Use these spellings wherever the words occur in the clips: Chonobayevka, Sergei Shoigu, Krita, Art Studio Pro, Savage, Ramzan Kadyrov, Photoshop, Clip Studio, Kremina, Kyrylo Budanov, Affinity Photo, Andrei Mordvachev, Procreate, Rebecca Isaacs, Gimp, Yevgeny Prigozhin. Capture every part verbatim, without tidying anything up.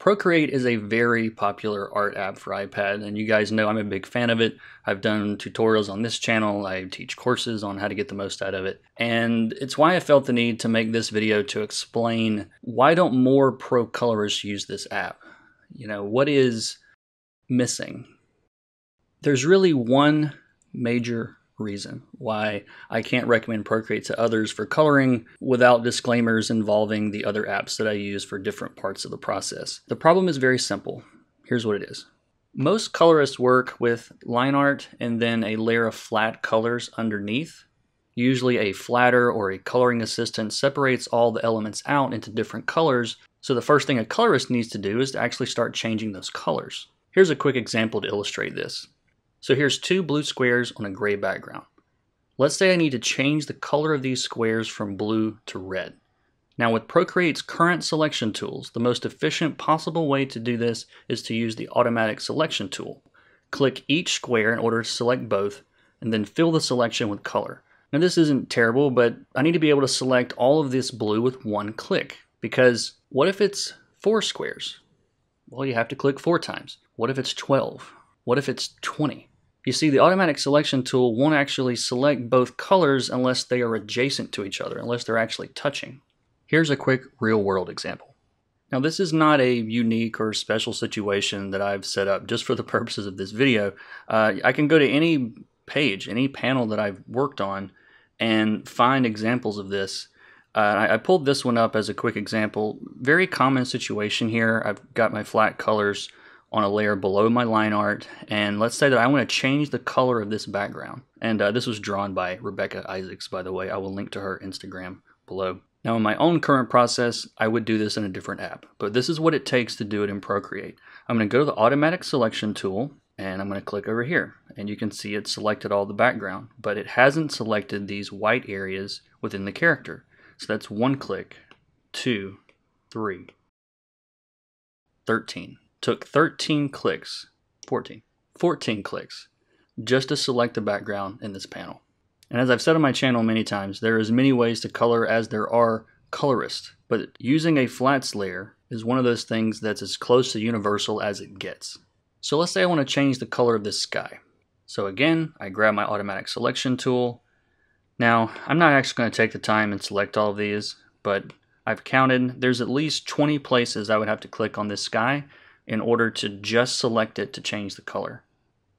Procreate is a very popular art app for iPad, and you guys know I'm a big fan of it. I've done tutorials on this channel, I teach courses on how to get the most out of it, and it's why I felt the need to make this video to explain why don't more pro colorists use this app? You know, what is missing? There's really one major reason why I can't recommend Procreate to others for coloring without disclaimers involving the other apps that I use for different parts of the process. The problem is very simple. Here's what it is. Most colorists work with line art and then a layer of flat colors underneath. Usually a flatter or a coloring assistant separates all the elements out into different colors, so the first thing a colorist needs to do is to actually start changing those colors. Here's a quick example to illustrate this. So here's two blue squares on a gray background. Let's say I need to change the color of these squares from blue to red. Now with Procreate's current selection tools, the most efficient possible way to do this is to use the automatic selection tool. Click each square in order to select both, and then fill the selection with color. Now this isn't terrible, but I need to be able to select all of this blue with one click, because what if it's four squares? Well, you have to click four times. What if it's twelve? What if it's twenty? You see, the automatic selection tool won't actually select both colors unless they are adjacent to each other, unless they're actually touching. Here's a quick real-world example. Now, this is not a unique or special situation that I've set up just for the purposes of this video. Uh, I can go to any page, any panel that I've worked on, and find examples of this. Uh, I, I pulled this one up as a quick example. Very common situation here. I've got my flat colors on a layer below my line art, and let's say that I want to change the color of this background. And uh, this was drawn by Rebecca Isaacs, by the way. I will link to her Instagram below. Now in my own current process, I would do this in a different app, but this is what it takes to do it in Procreate. I'm gonna go to the automatic selection tool, and I'm gonna click over here, and you can see it selected all the background, but it hasn't selected these white areas within the character. So that's one click, two, three, thirteen. Took thirteen clicks, fourteen, fourteen clicks just to select the background in this panel. And as I've said on my channel many times, there are as many ways to color as there are colorists, but using a flats layer is one of those things that's as close to universal as it gets. So let's say I want to change the color of this sky. So again, I grab my automatic selection tool. Now, I'm not actually going to take the time and select all of these, but I've counted. There's at least twenty places I would have to click on this sky in order to just select it to change the color.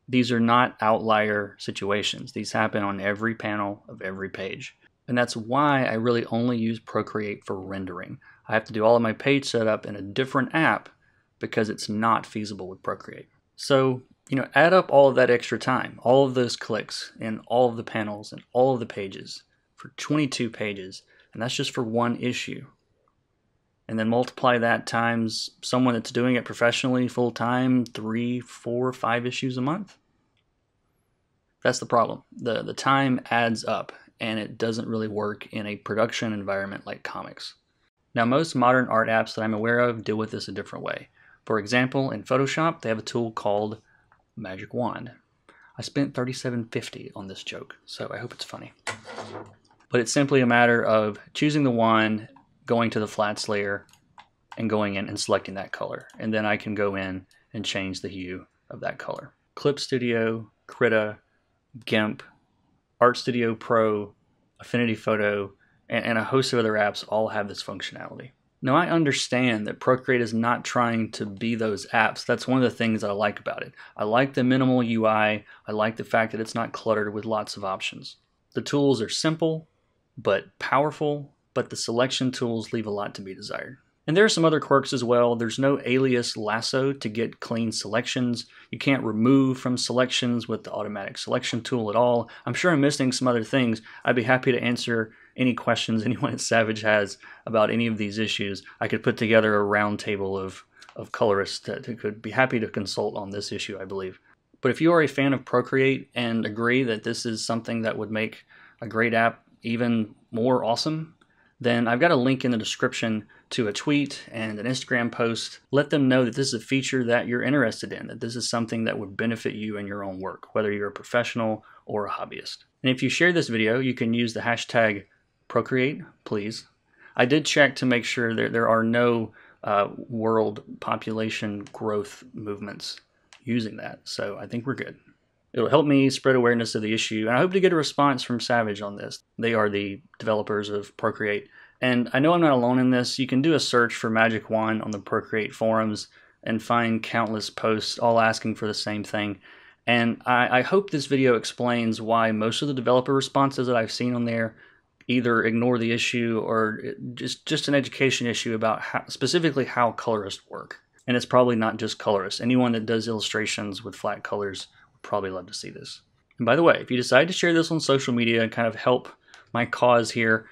These are not outlier situations. These happen on every panel of every page. And that's why I really only use Procreate for rendering. I have to do all of my page setup in a different app because it's not feasible with Procreate. So, you know, add up all of that extra time, all of those clicks, and all of the panels, and all of the pages for twenty-two pages. And that's just for one issue. And then multiply that times someone that's doing it professionally full-time, three, four, five issues a month. That's the problem. The, the time adds up, and it doesn't really work in a production environment like comics. Now, most modern art apps that I'm aware of deal with this a different way. For example, in Photoshop, they have a tool called Magic Wand. I spent thirty-seven fifty on this joke, so I hope it's funny. But it's simply a matter of choosing the wand, going to the flats layer and going in and selecting that color. And then I can go in and change the hue of that color. Clip Studio, Krita, Gimp, Art Studio Pro, Affinity Photo, and, and a host of other apps all have this functionality. Now I understand that Procreate is not trying to be those apps. That's one of the things that I like about it. I like the minimal U I. I like the fact that it's not cluttered with lots of options. The tools are simple, but powerful, but the selection tools leave a lot to be desired. And there are some other quirks as well. There's no alias lasso to get clean selections. You can't remove from selections with the automatic selection tool at all. I'm sure I'm missing some other things. I'd be happy to answer any questions anyone at Savage has about any of these issues. I could put together a round table of, of colorists that could be happy to consult on this issue, I believe. But if you are a fan of Procreate and agree that this is something that would make a great app even more awesome, then I've got a link in the description to a tweet and an Instagram post. Let them know that this is a feature that you're interested in, that this is something that would benefit you in your own work, whether you're a professional or a hobbyist. And if you share this video, you can use the hashtag Procreate, please. I did check to make sure that there are no uh, world population growth movements using that. So I think we're good. It'll help me spread awareness of the issue, and I hope to get a response from Savage on this. They are the developers of Procreate. And I know I'm not alone in this. You can do a search for Magic Wand on the Procreate forums and find countless posts all asking for the same thing. And I, I hope this video explains why most of the developer responses that I've seen on there either ignore the issue or just, just an education issue about how, specifically how colorists work. And it's probably not just colorists. Anyone that does illustrations with flat colors would probably love to see this. And by the way, if you decide to share this on social media and kind of help my cause here,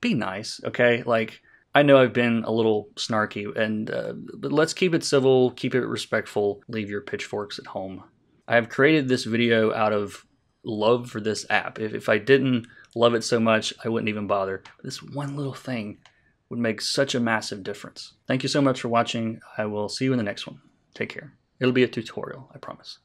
be nice, okay? Like, I know I've been a little snarky, and uh, but let's keep it civil, keep it respectful, leave your pitchforks at home. I have created this video out of love for this app. If, if I didn't love it so much, I wouldn't even bother. This one little thing would make such a massive difference. Thank you so much for watching. I will see you in the next one. Take care. It'll be a tutorial, I promise.